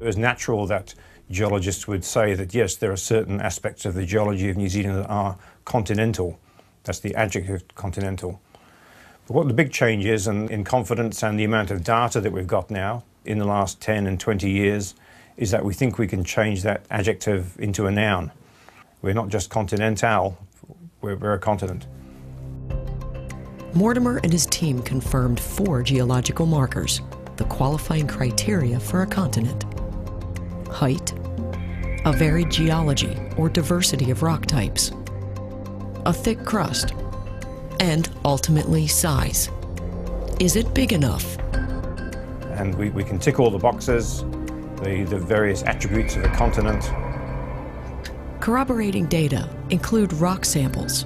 It was natural that geologists would say that, yes, there are certain aspects of the geology of New Zealand that are continental. That's the adjective, continental. But what the big change is, and in confidence and the amount of data that we've got now in the last 10 and 20 years, is that we think we can change that adjective into a noun. We're not just continental, we're a continent. Mortimer and his team confirmed 4 geological markers, the qualifying criteria for a continent. Height, a varied geology or diversity of rock types, a thick crust, and ultimately size. Is it big enough? And we can tick all the boxes, the various attributes of a continent. Corroborating data include rock samples,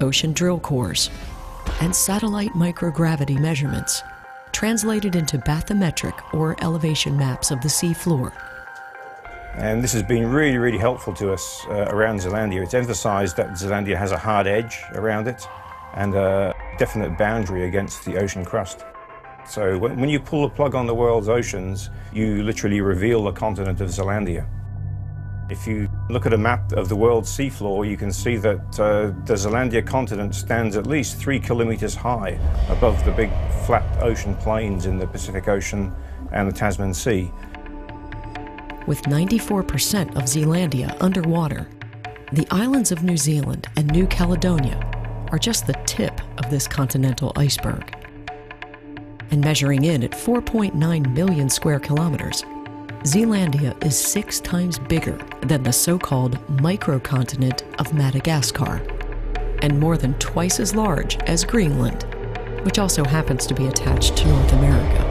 ocean drill cores, and satellite microgravity measurements, translated into bathymetric or elevation maps of the seafloor. And this has been really, really helpful to us around Zealandia. It's emphasised that Zealandia has a hard edge around it and a definite boundary against the ocean crust. So when you pull the plug on the world's oceans, you literally reveal the continent of Zealandia. If you look at a map of the world's seafloor, you can see that the Zealandia continent stands at least 3 kilometres high above the big flat ocean plains in the Pacific Ocean and the Tasman Sea. With 94% of Zealandia underwater, the islands of New Zealand and New Caledonia are just the tip of this continental iceberg. And measuring in at 4.9 million square kilometers, Zealandia is 6 times bigger than the so-called microcontinent of Madagascar, and more than twice as large as Greenland, which also happens to be attached to North America.